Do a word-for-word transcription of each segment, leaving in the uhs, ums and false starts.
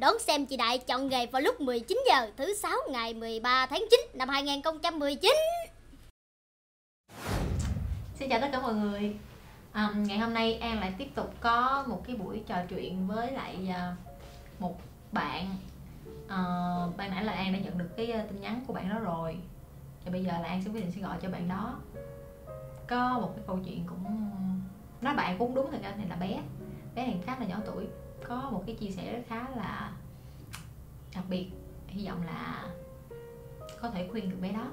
Đón xem chị Đại chọn nghề vào lúc mười chín giờ thứ sáu ngày mười ba tháng chín năm hai nghìn không trăm mười chín. Xin chào tất cả mọi người. À, ngày hôm nay An lại tiếp tục có một cái buổi trò chuyện với lại một bạn. À, ban nãy là An đã nhận được cái tin nhắn của bạn đó rồi. Và bây giờ là An sẽ quyết định sẽ gọi cho bạn đó. Có một cái câu chuyện cũng nói bạn cũng đúng, thật ra này là bé. Bé này khá là nhỏ tuổi, có một cái chia sẻ khá là đặc biệt, hy vọng là có thể khuyên được bé đó.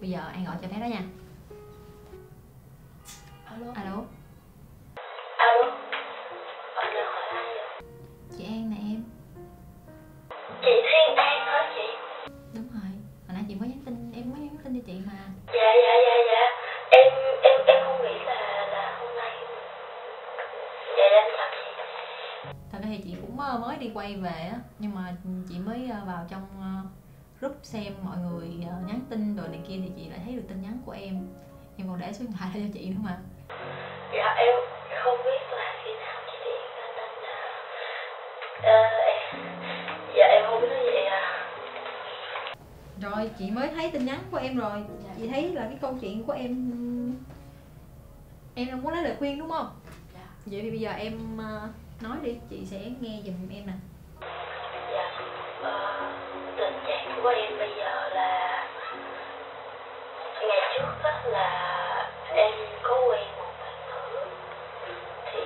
Bây giờ An gọi cho bé đó nha. Alo. Alo. Alo. Alo, hỏi ai vậy? Chị An nè em. Chị Thiên An hả chị? Đúng rồi. Hồi nãy chị mới nhắn tin, em mới nhắn tin cho chị mà. Dạ dạ dạ dạ. Em em em không nghĩ là là hôm nay. Dạ em chào chị. Thật ra thì chị cũng mới đi quay về á, nhưng mà chị mới vào trong group xem mọi người nhắn tin đồ này kia thì chị lại thấy được tin nhắn của em. Em còn để số điện thoại cho chị nữa mà. Dạ em không biết là khi nào chị đi ra nên là à, em... Dạ em không biết vậy à. Rồi chị mới thấy tin nhắn của em rồi. Dạ. Chị thấy là cái câu chuyện của em, em đang muốn lấy lời khuyên đúng không? Dạ. Vậy thì bây giờ em nói đi, chị sẽ nghe giùm em nè. Dạ à, tình trạng của em bây giờ là ngày trước á là em có quen một bạn nữ, thì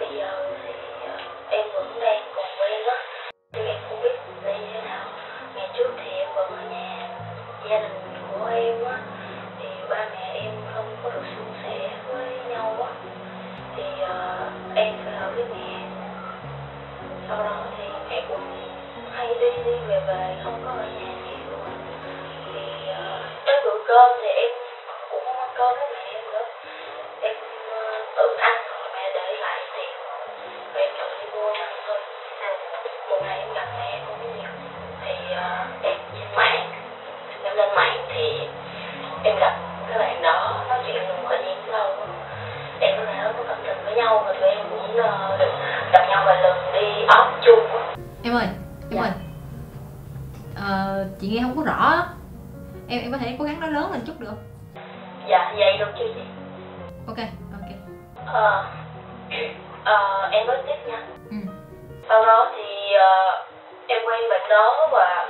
bây giờ thì em vẫn đang còn quen á, nhưng em không biết đi thế nào. Ngày trước thì em vẫn ở nhà gia đình của em á, thì ba mẹ em không có được suôn sẻ với nhau á, thì uh, em phải ở với mẹ. Sau đó thì mẹ cũng hay đi đi về về, không có ở nhà nhiều. Thì uh, tới bữa cơm thì em cũng không ăn cơm với mẹ em nữa, em uh, tự ăn rồi mẹ để lại tiền và em chọn đi mua ăn thôi. Một ngày em gặp mẹ cũng nhiều, thì uh, em trên mạng, em lên mạng thì em gặp các bạn đó nói chuyện cũng có gì đâu, em có thể nói có cảm tình với nhau mà tụi em cũng gặp nhau vài lần đi off chung. Em ơi, em ơi, ờ, chị nghe không có rõ. Em em có thể cố gắng nói lớn lên chút được. Dạ, vậy được chưa chị? Ok, ok. Ờ, ờ, em nói tiếp nha. Ừ. Sau đó thì uh, em quen bạn đó và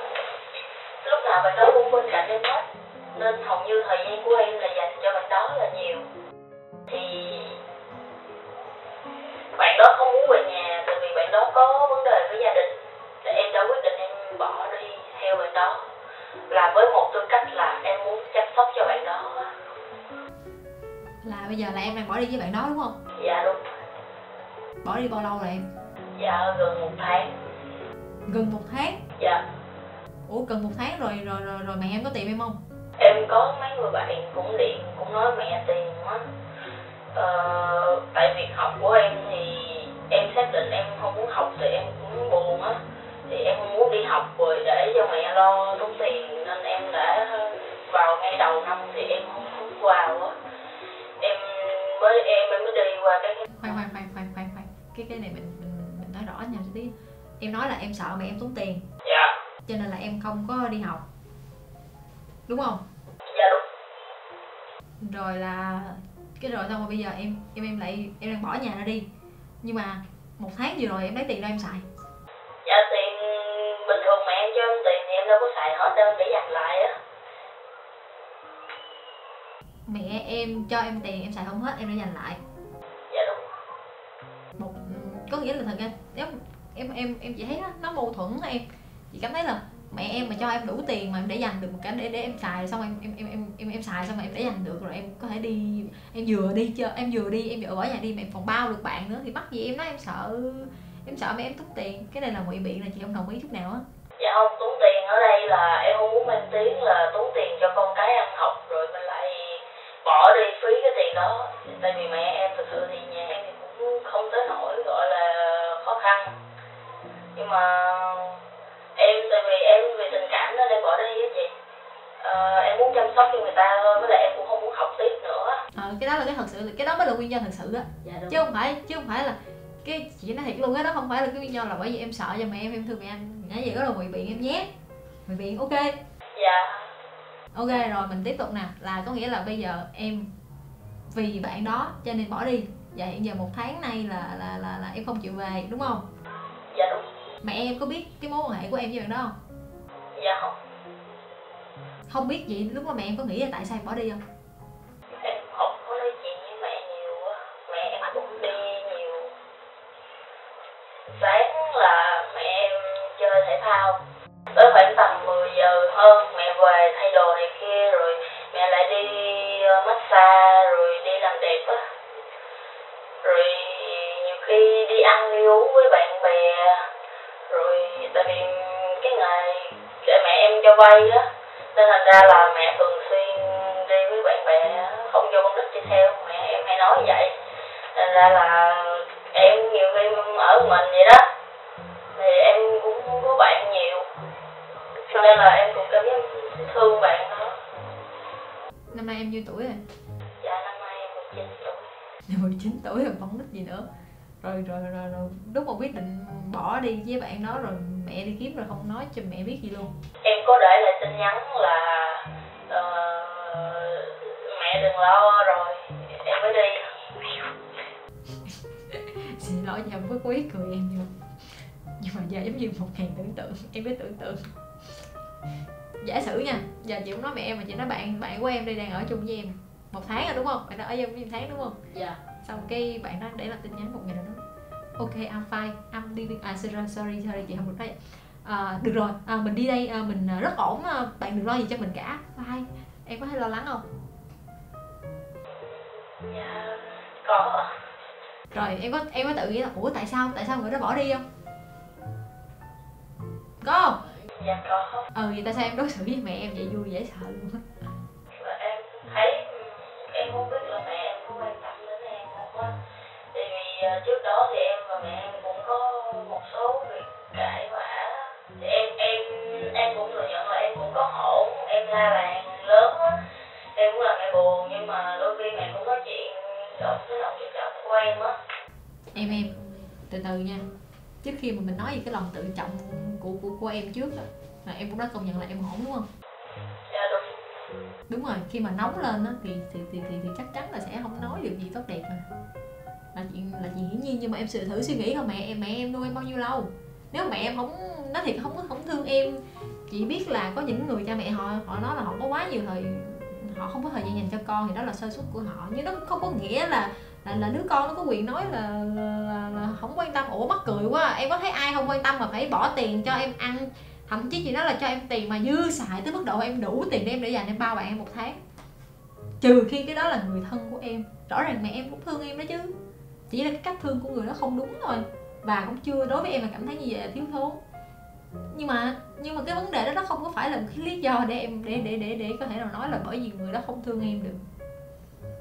lúc nào bạn đó cũng bên cạnh em hết, nên hầu như thời gian của em là dành cho bạn đó là nhiều. Thì bạn đó không muốn về nhà, tại vì bạn đó có vấn đề với gia đình, thì em đã quyết định em bỏ đi theo bạn đó, là với một tư cách là em muốn chăm sóc cho bạn đó. Là bây giờ là em đang bỏ đi với bạn đó đúng không? Dạ đúng. Bỏ đi bao lâu rồi em? Dạ gần một tháng. Gần một tháng? Dạ. Ủa gần một tháng rồi rồi rồi, rồi mẹ em có tìm em không? Em có mấy người bạn cũng điện cũng nói mẹ tìm á. Ờ, tại việc học của em thì em xác định em không muốn học thì em cũng buồn á, thì em không muốn đi học rồi để cho mẹ lo tốn tiền, nên em đã vào ngay đầu năm thì em không muốn vào á, em mới em mới đi qua cái khoan khoan khoan khoan khoan khoan cái cái này mình mình, mình nói rõ nhau tí. Em nói là em sợ mẹ em tốn tiền. Dạ. Cho nên là em không có đi học đúng không? Dạ đúng. Rồi là cái rồi xong rồi bây giờ em em em lại em đang bỏ nhà ra đi, nhưng mà một tháng vừa rồi em lấy tiền ra em xài. Dạ tiền bình thường mà em cho em tiền thì em đâu có xài hết đâu, để dành lại á. Mẹ em cho em tiền em xài không hết em để dành lại. Dạ đúng. Một có nghĩa là thật ra nếu em em em chỉ thấy đó, nó mâu thuẫn đó em. Chị cảm thấy là mẹ em mà cho em đủ tiền mà em để dành được một cái để để em xài, xong em em em em em, em xài xong mà em để dành được rồi em có thể đi, em vừa đi chơi, em vừa đi em vừa ở nhà đi mà em còn bao được bạn nữa, thì mắc gì em nói em sợ em sợ mẹ em tốn tiền. Cái này là ngụy biện, là chị không đồng ý chút nào á. Dạ không, tốn tiền ở đây là em không muốn mang tiếng là tốn tiền cho con cái ăn học rồi mình lại bỏ đi phí cái tiền đó, tại vì mẹ em thực sự thì nhà em thì cũng không tới nỗi gọi là khó khăn, nhưng mà em tại vì em vì tình cảm nên em bỏ đi á chị. Ờ, em muốn chăm sóc cho người ta thôi, với lại em cũng không muốn học tiếp nữa. Ờ, cái đó là cái thật sự, cái đó mới là nguyên nhân thật sự á. Dạ, chứ không phải chứ không phải là cái chị nói thiệt luôn á, đó không phải là cái nguyên do là bởi vì em sợ cho mẹ em em thương mẹ anh, nãy giờ đó là ngụy biện em nhé, ngụy biện. Ok, dạ ok rồi mình tiếp tục nè, là có nghĩa là bây giờ em vì bạn đó cho nên bỏ đi, và hiện giờ một tháng nay là là là, là em không chịu về đúng không? Dạ đúng. Mẹ em có biết cái mối quan hệ của em với bạn đó không? Dạ không. Không biết gì, lúc mà mẹ em có nghĩ là tại sao em bỏ đi không? Em không có nói chuyện với mẹ nhiều, mẹ em cũng đi nhiều. Sáng là mẹ em chơi thể thao, tới khoảng tầm mười giờ hơn mẹ về thay đồ này kia rồi mẹ lại đi massage rồi đi làm đẹp á. Rồi nhiều khi đi ăn đi uống với bạn bè, rồi tại vì cái ngày mẹ em cho vay á, nên thành ra là mẹ thường xuyên đi với bạn bè, không cho con nít đi theo, mẹ em hay nói vậy. Nên ra là em nhiều khi ở mình vậy đó, thì em cũng không có bạn nhiều, cho nên là em cũng cảm giác thương bạn đó. Năm nay em nhiêu tuổi rồi? Dạ năm nay em mười chín tuổi. mười chín tuổi rồi còn nít gì nữa. Rồi rồi rồi rồi lúc mà quyết định bỏ đi với bạn đó rồi mẹ đi kiếm rồi không nói cho mẹ biết gì luôn. Em có để lại tin nhắn là uh, mẹ đừng lo rồi em mới đi. Xin lỗi nha, em có cố ý cười em vô. Nhưng mà giờ giống như một hàng tưởng tượng, em biết tưởng tượng. Giả sử nha, giờ chị không nói mẹ em mà chị nói bạn bạn của em đây đang ở chung với em một tháng rồi đúng không? Bạn đó ở chung với em tháng đúng không? Dạ. Xong cái bạn đó để làm tin nhắn một ngày nào đó. Ok, I'm fine, I'm đi đi. À sorry, sorry, chị không được nói vậy. À, được rồi, à, mình đi đây, à, mình rất ổn, bạn đừng lo gì cho mình cả. Bye. Em có thấy lo lắng không? Dạ, có. Rồi em có em có tự nghĩ là ủa tại sao tại sao người đó bỏ đi không? Có không? Dạ có. Ừ, vậy tại sao em đối xử với mẹ em vậy, vui dễ sợ luôn á. Em thấy em không biết là mẹ em có quan tâm đến em không á. Tại vì trước đó thì em và mẹ em cũng có một số việc cãi vã. Thì em em em cũng thừa nhận là em cũng có hỗn, em la bàn lớn á. Em cũng làm mẹ buồn nhưng mà đôi khi mẹ cũng nói chuyện động tới lòng tự trọng của em á. Em em từ từ nha. Trước khi mà mình nói về cái lòng tự trọng của của của em trước đó, là em cũng đã công nhận là em hỗn đúng không? Dạ đúng. Đúng rồi, khi mà nóng lên á thì thì, thì thì thì chắc chắn là sẽ không nói được gì tốt đẹp mà. Là chuyện là chuyện hiển nhiên, nhưng mà em thử thử suy nghĩ thôi, mẹ em mẹ em nuôi em bao nhiêu lâu? Nếu mẹ em không nói thiệt không không thương em, chỉ biết là có những người cha mẹ họ họ nói là họ có quá nhiều thời họ không có thời gian dành cho con thì đó là sơ suất của họ, nhưng nó không có nghĩa là là, là đứa con nó có quyền nói là, là, là không quan tâm. Ủa mắc cười quá, em có thấy ai không quan tâm mà phải bỏ tiền cho em ăn, thậm chí chị nói là cho em tiền mà dư xài tới mức độ em đủ tiền để em để dành em bao bạn em một tháng, trừ khi cái đó là người thân của em. Rõ ràng mẹ em cũng thương em đó chứ, chỉ là cái cách thương của người đó không đúng thôi, và cũng chưa đối với em là cảm thấy như vậy là thiếu thốn. Nhưng mà nhưng mà cái vấn đề đó nó không có phải là một cái lý do để em để để để để có thể nào nói là bởi vì người đó không thương em được.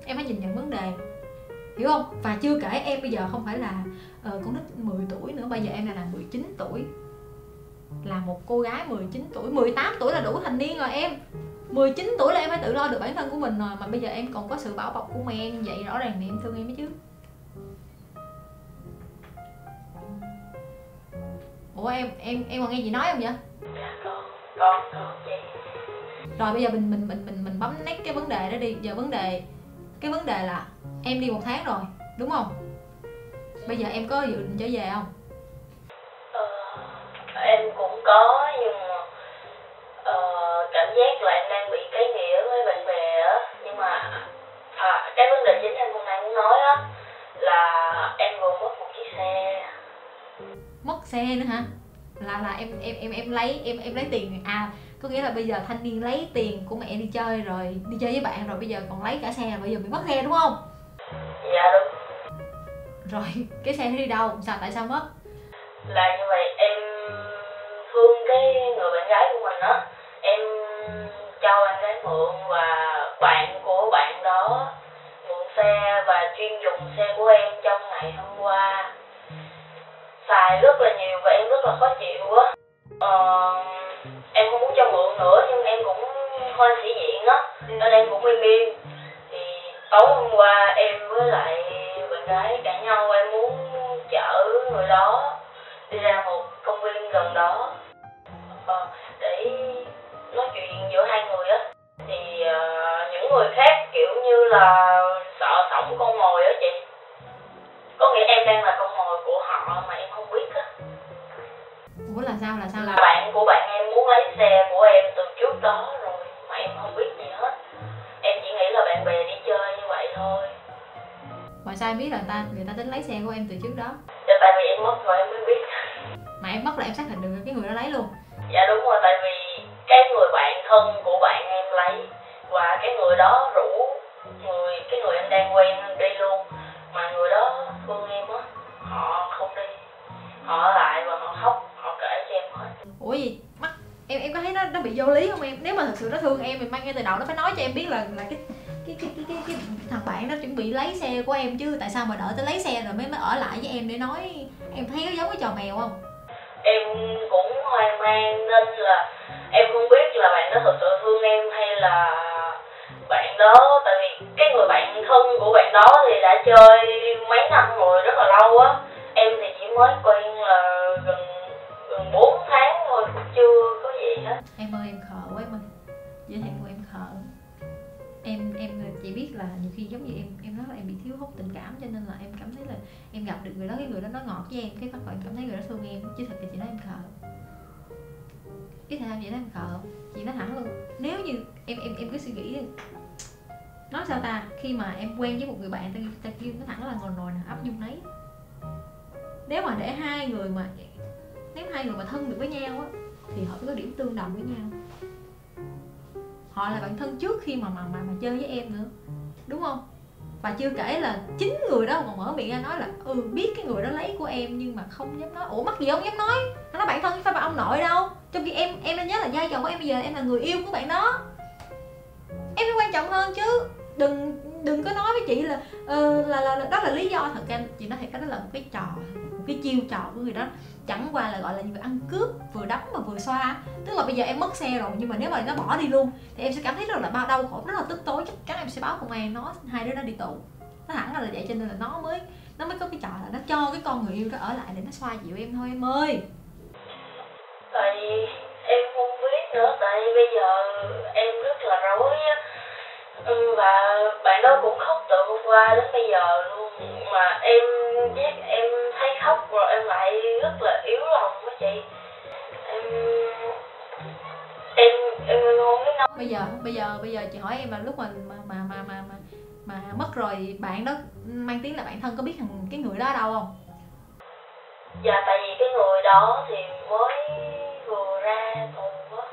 Em phải nhìn nhận vấn đề, hiểu không? Và chưa kể em bây giờ không phải là uh, con nít mười tuổi nữa, bây giờ em là, là mười chín tuổi, là một cô gái mười chín tuổi, mười tám tuổi là đủ thành niên rồi em, mười chín tuổi là em phải tự lo được bản thân của mình rồi, mà bây giờ em còn có sự bảo bọc của mẹ em, vậy rõ ràng mẹ em thương em ấy chứ. Ủa em em em còn nghe chị nói không vậy? Dạ con con con chị. Rồi bây giờ mình mình mình mình mình bấm nét cái vấn đề đó đi. Giờ vấn đề cái vấn đề là em đi một tháng rồi đúng không? Bây giờ em có dự định trở về không? Ờ, em cũng có nhưng mà uh, cảm giác là em đang bị cái nghĩa với bạn bè á. Nhưng mà à, cái vấn đề chính em hôm nay muốn nói á là em vừa mất một chiếc xe. Mất xe nữa hả? Là là em em em em lấy em em lấy tiền à? Có nghĩa là bây giờ thanh niên lấy tiền của mẹ đi chơi rồi đi chơi với bạn rồi bây giờ còn lấy cả xe, bây giờ bị mất xe đúng không? Dạ đúng. Rồi cái xe nó đi đâu? Sao tại sao mất? Là như vậy, em thương cái người bạn gái của mình á, em cho anh ấy mượn và bạn của bạn đó mượn xe và chuyên dùng xe của em trong ngày hôm qua, xài rất là nhiều và em rất là khó chịu á. Ờ, em không muốn cho mượn nữa nhưng em cũng hơi sĩ diện á nên em cũng im im. Thì tối hôm qua em với lại bạn gái cãi nhau, em muốn chở người đó đi ra một công viên gần đó để nói chuyện giữa hai người á. Thì những người khác kiểu như là sợ sổng con mồi á chị, có nghĩa em đang là con mồi của họ mà em không biết á. Ủa là sao là sao là bạn của bạn em muốn lấy xe của em từ trước đó rồi mà em không biết gì hết, em chỉ nghĩ là bạn bè đi chơi như vậy thôi. Mà sao em biết là ta người ta tính lấy xe của em từ trước đó? Dạ tại vì em mất rồi em mới biết. Mà em mất là em xác định được cái người đó lấy luôn? Dạ đúng rồi, tại vì cái người bạn thân của bạn em lấy và cái người đó rủ người cái người em đang quen đi luôn, mà người đó thương em á, họ không đi, họ ở lại và họ khóc, họ kể cho em hết. Ủa gì mắc em em có thấy nó nó bị vô lý không em? Nếu mà thật sự nó thương em thì mang ngay từ đầu nó phải nói cho em biết là là cái cái cái cái cái, cái thằng bạn nó chuẩn bị lấy xe của em chứ, tại sao mà đợi tới lấy xe rồi mới mới ở lại với em để nói? Em thấy nó giống cái trò mèo không? Em cũng hoang mang nên là em không biết là bạn đó thật sự thương em hay là bạn đó, tại vì cái người bạn thân của bạn đó thì đã chơi mấy năm rồi, rất là lâu á. Em thì chỉ mới quen là gần gần bốn tháng thôi, cũng chưa có gì hết. Em ơi em khờ quá em ơi, giới hạn của em khờ. Em em chỉ biết là nhiều khi giống như em em nói là em bị thiếu hụt tình cảm, cho nên là em cảm thấy là em gặp được người đó, cái người đó nó ngọt với em, cái bắt đầu em cảm thấy người đó thương em, chứ thật thì chị nói em khờ. Ý là vậy đó em khờ, chị nói thẳng luôn. Nếu như em em em cứ suy nghĩ nói sao ta, khi mà em quen với một người bạn ta, ta kêu nó thẳng là ngồi nồi nào ấp dung nấy. Nếu mà để hai người mà nếu hai người mà thân được với nhau á thì họ có điểm tương đồng với nhau. Họ là bạn thân trước khi mà mà mà, mà chơi với em nữa, đúng không? Và chưa kể là chính người đó còn mở miệng ra nói là ừ biết cái người đó lấy của em nhưng mà không dám nói. Ủa mắc gì không dám nói? Nó nói bạn thân chứ phải bạn ông nội đâu. Trong khi em em nên nhớ là vai trò của em bây giờ em là người yêu của bạn đó, em phải quan trọng hơn chứ. Đừng đừng có nói với chị là uh, là, là, là đó là lý do. Thật ra chị nói thiệt, cái đó là một cái trò, một cái chiêu trò của người đó, chẳng qua là gọi là vừa ăn cướp vừa đấm mà vừa xoa. Tức là bây giờ em mất xe rồi nhưng mà nếu mà nó bỏ đi luôn thì em sẽ cảm thấy rất là bao đau khổ, rất là tức tối, chắc chắn em sẽ báo công an, nó hai đứa nó đi tù. Nó hẳn là vậy, cho nên là nó mới nó mới có cái trò là nó cho cái con người yêu đó ở lại để nó xoa dịu em thôi em ơi. Tại em không biết nữa, tại bây giờ em rất là rối á. Ừ, và bạn đó cũng khóc từ hôm qua đến bây giờ luôn, mà em biết em thấy khóc rồi em lại rất là yếu lòng đó chị. Em em em không biết nói. Bây giờ bây giờ bây giờ chị hỏi em là lúc mà mà mà mà mà mà, mà mất rồi, bạn đó mang tiếng là bạn thân có biết thằng cái người đó ở đâu không? Dạ tại vì cái người đó thì mới vừa ra tù á.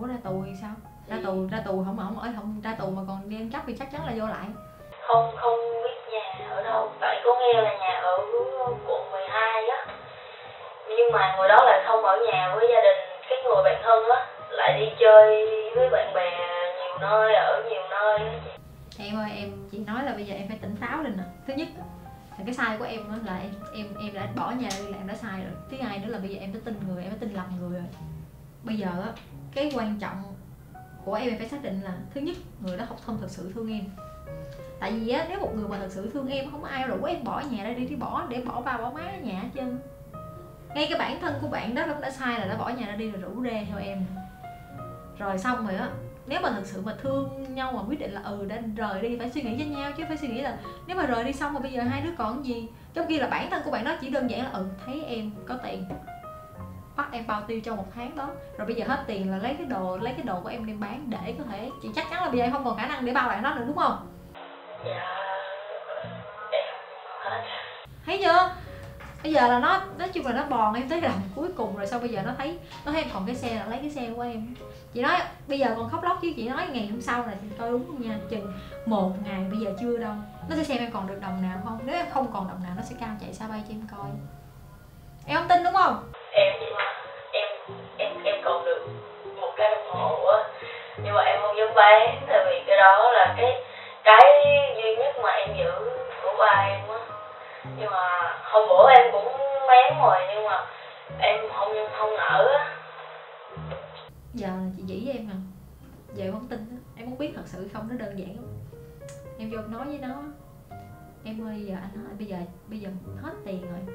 Ủa ra tù thì sao? Ra tù ra tù không không ở không ra tù mà còn đi ăn cắp thì chắc chắn là vô lại. Không không biết nhà ở đâu, tại có nghe là nhà ở quận mười hai á, nhưng mà người đó là không ở nhà với gia đình, cái người bạn thân á lại đi chơi với bạn bè nhiều nơi, ở nhiều nơi á chị. Em ơi em chị nói là bây giờ em phải tỉnh táo lên nè. Thứ nhất là cái sai của em á là em em em đã bỏ nhà đi, là em đã sai rồi. Thứ hai nữa là bây giờ em đã tin người, em đã tin lầm người rồi. Bây giờ á cái quan trọng của em phải xác định là thứ nhất người đó không không thật sự thương em. Tại vì á nếu một người mà thật sự thương em không ai rủ em bỏ nhà ra đi, đi bỏ để bỏ ba bỏ má ở nhà hết trơn. Ngay cái bản thân của bạn đó lúc đã sai là đã bỏ nhà ra đi rồi rủ rê theo em. Rồi xong rồi á, nếu mà thật sự mà thương nhau mà quyết định là ừ đã rời đi phải suy nghĩ với nhau chứ, phải suy nghĩ là nếu mà rời đi xong rồi bây giờ hai đứa còn gì. Trong khi là bản thân của bạn đó chỉ đơn giản là ừ thấy em có tiền bắt em bao tiêu trong một tháng đó, rồi bây giờ hết tiền là lấy cái đồ lấy cái đồ của em đem bán để có thể, chị chắc chắn là bây giờ em không còn khả năng để bao bạn đó nữa đúng không? Dạ thấy chưa, bây giờ là nó nói chung là nó bòn em tới lần cuối cùng rồi, sau bây giờ nó thấy nó thấy em còn cái xe là lấy cái xe của em. Chị nói bây giờ còn khóc lóc chứ, chị nói ngày hôm sau này coi đúng không nha, chừng một ngày bây giờ chưa đâu, nó sẽ xem em còn được đồng nào không, nếu em không còn đồng nào nó sẽ cao chạy xa bay cho em coi. Em không tin đúng không? Em em em em còn được một cái đồng hồ á, nhưng mà em không dám bán, tại vì cái đó là cái cái duy nhất mà em giữ của ba em á. Nhưng mà hôm bữa em cũng bán rồi nhưng mà em không không nở á. Giờ chị chỉ với em nè, giờ em không tin á, em không biết thật sự không, nó đơn giản lắm. Em vô nói với nó em ơi giờ anh hỏi bây giờ bây giờ hết tiền rồi,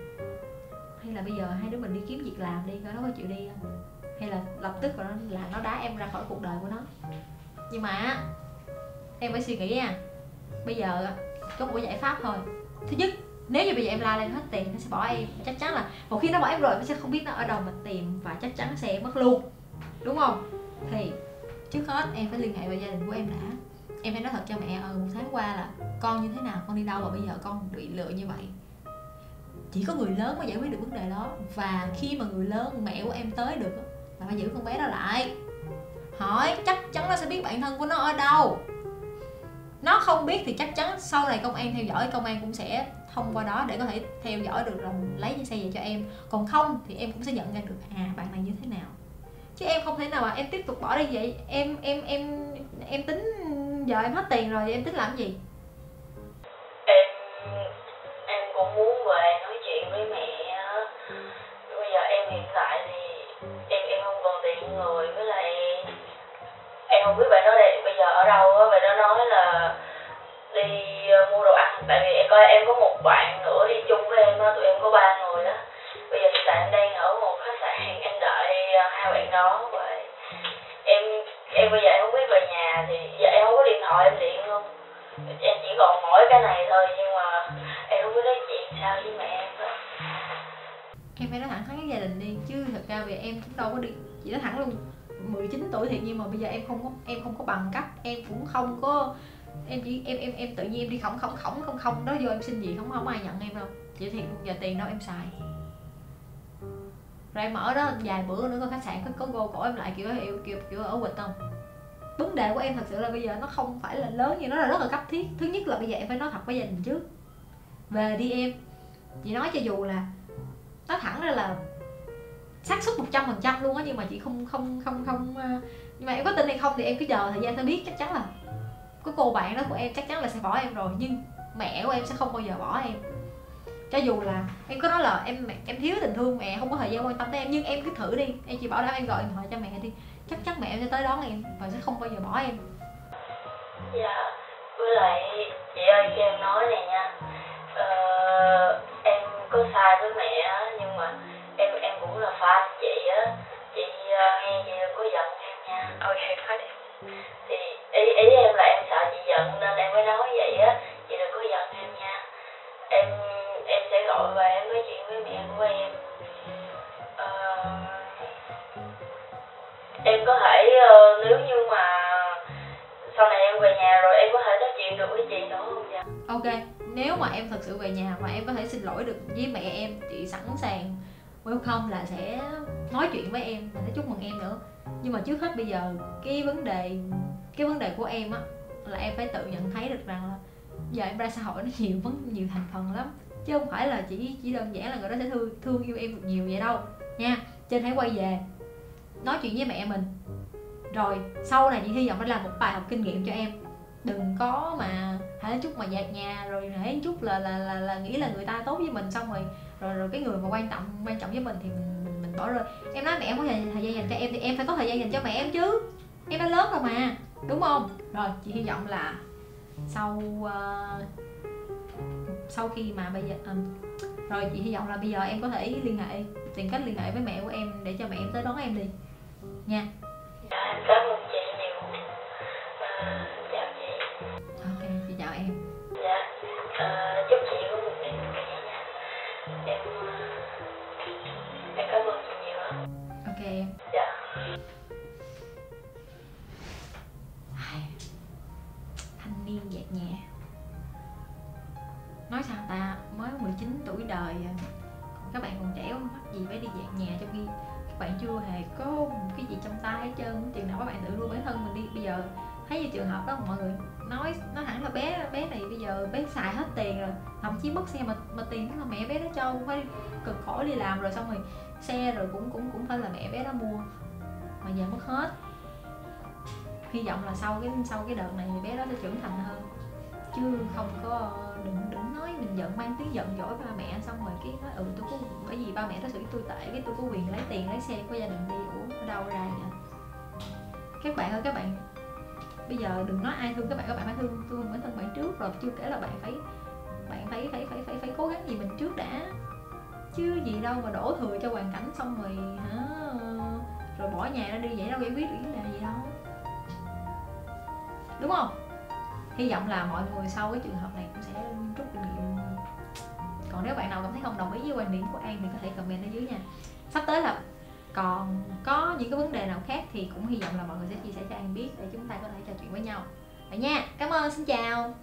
hay là bây giờ hai đứa mình đi kiếm việc làm đi, coi nó có chịu đi không, hay là lập tức là nó, là nó đá em ra khỏi cuộc đời của nó. Nhưng mà em phải suy nghĩ nha, bây giờ có một giải pháp thôi. Thứ nhất, nếu như bây giờ em la lên hết tiền nó sẽ bỏ em, chắc chắn là một khi nó bỏ em rồi nó sẽ không biết nó ở đâu mà tìm, và chắc chắn sẽ mất luôn, đúng không? Thì trước hết em phải liên hệ với gia đình của em đã. Em phải nói thật cho mẹ, ừ, một tháng qua là con như thế nào, con đi đâu và bây giờ con bị lừa như vậy. Chỉ có người lớn mới giải quyết được vấn đề đó, và khi mà người lớn, mẹ của em tới được là phải giữ con bé đó lại. Hỏi, chắc chắn nó sẽ biết bản thân của nó ở đâu. Nó không biết thì chắc chắn sau này công an theo dõi, công an cũng sẽ thông qua đó để có thể theo dõi được là lấy giấy xe về cho em. Còn không thì em cũng sẽ nhận ra được à bạn này như thế nào. Chứ em không thể nào mà em tiếp tục bỏ đi vậy. Em em em em tính giờ em hết tiền rồi thì em tính làm gì? Em em cũng muốn về nói chuyện với mẹ. Bây giờ em hiện tại thì em em không còn tiền người, với lại em không biết bạn đó đây bây giờ ở đâu á. Bạn đó nói là đi mua đồ ăn, tại vì em coi em có một bạn nữa đi chung với em á, tụi em có ba người đó. Bây giờ hiện tại em đang ở một khách sạn, em đợi hai bạn đó về. Em em bây giờ em không biết về nhà, thì giờ em không có điện thoại em điện không, em chỉ còn mỗi cái này thôi, nhưng mà em không biết nói chuyện sao với mẹ em đó. Em phải nói thẳng thắn với gia đình đi, chứ thật ra vì em cũng đâu có đi, chỉ nói thẳng luôn. mười chín tuổi thiệt, nhưng mà bây giờ em không có em không có bằng cấp, em cũng không có em chỉ em em em tự nhiên em đi khổng khổng khổng không không đó vô em xin gì không không ai nhận em đâu, chỉ thiệt luôn. Giờ tiền đâu em xài, rồi em ở đó vài bữa nữa có khách sạn có có gô cổ em lại kiểu kiểu kiểu, kiểu ở quỵt không. Vấn đề của em thật sự là bây giờ nó không phải là lớn, nhưng nó là rất là cấp thiết. Thứ nhất là bây giờ em phải nói thật với gia đình trước, về đi em, chị nói cho dù là nói thẳng ra là xác suất một trăm phần trăm luôn á, nhưng mà chị không không không không nhưng mà em có tin hay không thì em cứ chờ thời gian ta biết. Chắc chắn là có cô bạn đó của em chắc chắn là sẽ bỏ em rồi, nhưng mẹ của em sẽ không bao giờ bỏ em. Cho dù là em có nói là em em thiếu tình thương mẹ, không có thời gian quan tâm tới em, nhưng em cứ thử đi, em chỉ bảo đảm em gọi điện thoại cho mẹ đi, chắc chắn mẹ em sẽ tới đón em và sẽ không bao giờ bỏ em. Dạ, với lại chị ơi cho em nói này nha, ờ, em có sai với mẹ nhưng mà em em cũng là fan chị á, chị nghe chị có giận em nha. Ôi em nói đi. Thì ý ý em là em sợ chị giận nên em mới nói vậy á, chị đừng có giận em nha. Em em sẽ gọi về em nói chuyện với mẹ của em. Ờ, em có thể uh, nếu như mà sau này em về nhà rồi em có thể nói chuyện được với chị nữa không vậy? Ok, nếu mà em thật sự về nhà mà em có thể xin lỗi được với mẹ em, chị sẵn sàng. Nếu không là sẽ nói chuyện với em và sẽ chúc mừng em nữa. Nhưng mà trước hết bây giờ cái vấn đề cái vấn đề của em á là em phải tự nhận thấy được rằng là giờ em ra xã hội nó nhiều vấn nhiều thành phần lắm, chứ không phải là chỉ chỉ đơn giản là người đó sẽ thương thương yêu em được nhiều vậy đâu nha. Cho nên hãy quay về nói chuyện với mẹ mình, rồi sau này chị hy vọng nó làm một bài học kinh nghiệm cho em. Đừng có mà hãy chút mà dạt nhà rồi hãy chút là là là là nghĩ là người ta tốt với mình xong rồi rồi rồi cái người mà quan trọng quan trọng với mình thì mình mình, mình bỏ rơi. Em nói mẹ em có thời, thời gian dành cho em thì em phải có thời gian dành cho mẹ em chứ, em đã lớn rồi mà, đúng không? Rồi chị hy vọng là sau uh, sau khi mà bây giờ uh, rồi chị hy vọng là bây giờ em có thể liên hệ tìm cách liên hệ với mẹ của em để cho mẹ em tới đón em đi nha. Cảm ơn chị nhiều. Chào chị. Ok, chị chào em. Dạ, uh, chúc chị có một ngày vui vẻ nha. Em, em cảm ơn chị nhiều lắm. Ok em. Dạ. Thanh niên dạt nhà. Nói sao ta, mới mười chín tuổi đời, các bạn còn trẻ không mắc gì phải đi dạt nhà, trong khi các bạn chưa hề có một cái gì trong tay hết trơn. Chừng nào các bạn tự nuôi bản thân mình đi. Bây giờ thấy như trường hợp đó mọi người nói nói thẳng là bé bé này bây giờ bé xài hết tiền rồi, thậm chí mất xe mà mà tiền mà mẹ bé nó cho cũng phải cực khổ đi làm, rồi xong rồi xe rồi cũng cũng cũng phải là mẹ bé nó mua mà giờ mất hết. Hy vọng là sau cái sau cái đợt này bé đó sẽ trưởng thành hơn, chứ không có đừng đừng nói mình giận mang tiếng giận dỗi ba mẹ xong rồi cái nói ừ tôi có bởi vì ba mẹ đó xử tôi tệ cái tôi có quyền lấy tiền lấy xe của gia đình đi. Ủa đâu ra vậy các bạn ơi? Các bạn bây giờ đừng nói ai thương các bạn, các bạn phải thương thương bản thân bạn trước, rồi chưa kể là bạn phải bạn phải phải phải phải phải cố gắng gì mình trước đã, chứ gì đâu mà đổ thừa cho hoàn cảnh xong rồi hả, rồi bỏ nhà ra đi, vậy đâu giải quyết được là gì đâu, đúng không? Hy vọng là mọi người sau cái trường hợp này cũng sẽ rút kinh nghiệm. Còn nếu bạn nào cảm thấy không đồng ý với quan điểm của An thì có thể comment ở dưới nha. Sắp tới là còn có những cái vấn đề nào khác thì cũng hy vọng là mọi người sẽ chia sẻ cho An biết để chúng ta có thể trò chuyện với nhau vậy nha. Cảm ơn, xin chào.